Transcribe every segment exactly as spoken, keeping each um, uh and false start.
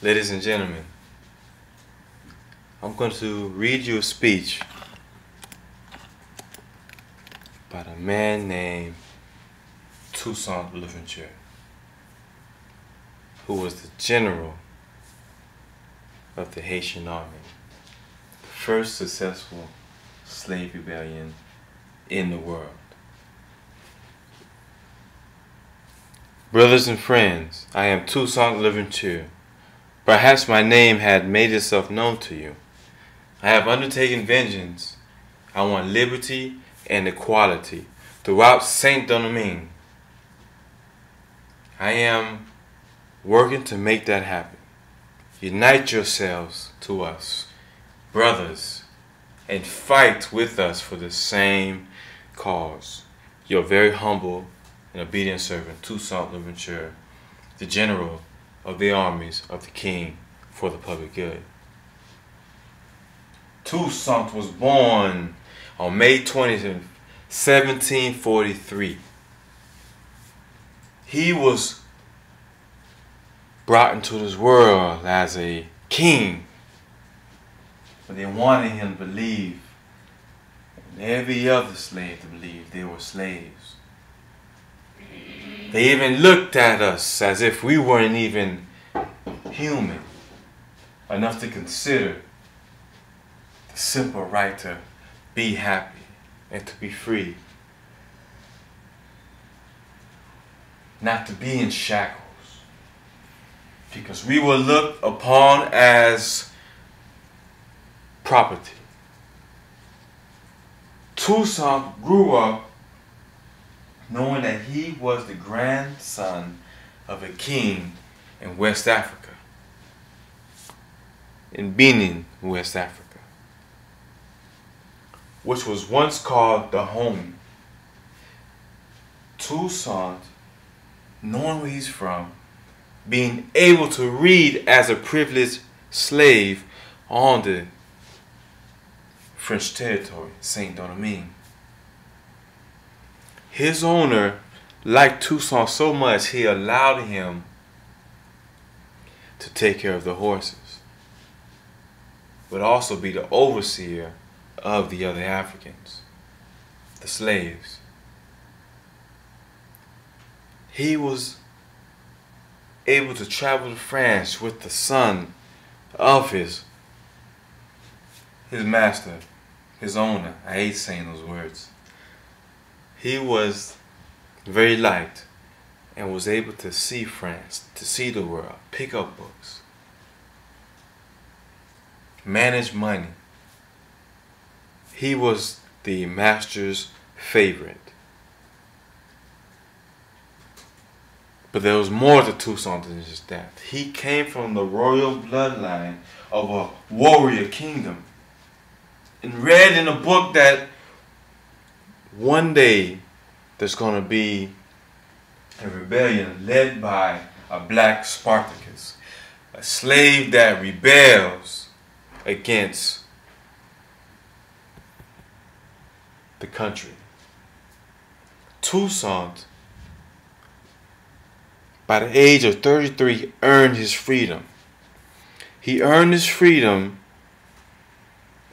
Ladies and gentlemen, I'm going to read you a speech by a man named Toussaint Louverture, who was the general of the Haitian army, the first successful slave rebellion in the world. Brothers and friends, I am Toussaint Louverture. Perhaps my name had made itself known to you. I have undertaken vengeance. I want liberty and equality throughout Saint-Domingue. I am working to make that happen. Unite yourselves to us, brothers, and fight with us for the same cause. Your very humble and obedient servant, Toussaint Louverture, the general of the armies of the king for the public good. Toussaint was born on May twentieth, seventeen forty-three. He was brought into this world as a king, but they wanted him to believe, and every other slave to believe, they were slaves. They even looked at us as if we weren't even human enough to consider the simple right to be happy and to be free, not to be in shackles, because we were looked upon as property. Toussaint grew up knowing that he was the grandson of a king in West Africa, in Benin, West Africa, which was once called Dahomey. Toussaint, knowing where he's from, being able to read as a privileged slave on the French territory, Saint-Domingue. His owner liked Toussaint so much, he allowed him to take care of the horses, but also be the overseer of the other Africans, the slaves. He was able to travel to France with the son of his, his master, his owner. I hate saying those words. He was very light and was able to see France, to see the world, pick up books, manage money. He was the master's favorite. But there was more to Toussaint than just that. He came from the royal bloodline of a warrior kingdom, and read in a book that one day there's going to be a rebellion led by a black Spartacus, a slave that rebels against the country. Toussaint, by the age of thirty-three, earned his freedom. He earned his freedom,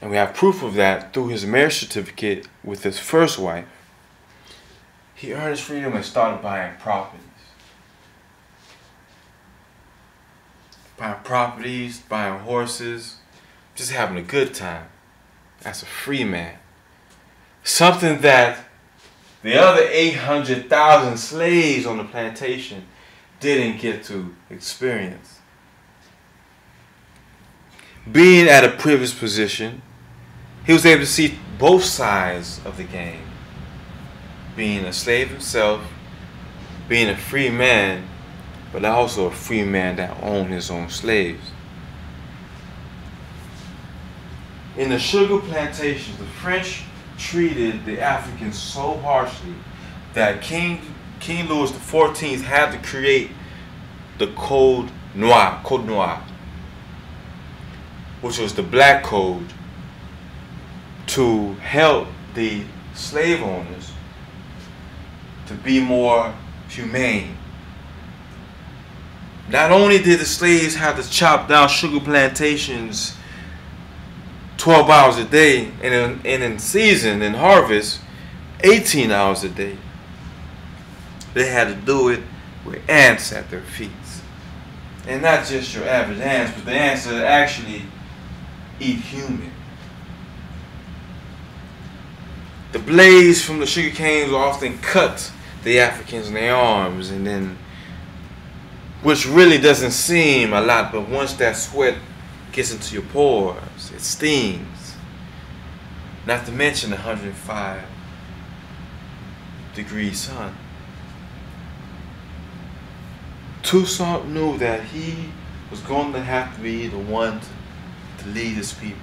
and we have proof of that through his marriage certificate with his first wife. He earned his freedom and started buying properties. Buying properties, buying horses, just having a good time as a free man. Something that the other eight hundred thousand slaves on the plantation didn't get to experience. Being at a privileged position, he was able to see both sides of the game. Being a slave himself, being a free man, but also a free man that owned his own slaves. In the sugar plantations, the French treated the Africans so harshly that King, King Louis the fourteenth had to create the Code Noir, Code Noir, which was the black code, to help the slave owners to be more humane, Not only did the slaves have to chop down sugar plantations twelve hours a day, and in, and in season, in harvest, eighteen hours a day, they had to do it with ants at their feet. And not just your average ants, but the ants that actually eat human. The blades from the sugar canes often cut the Africans in their arms, and then, which really doesn't seem a lot, but once that sweat gets into your pores, it stings. Not to mention the one hundred five degree sun. Toussaint knew that he was going to have to be the one to, to lead his people.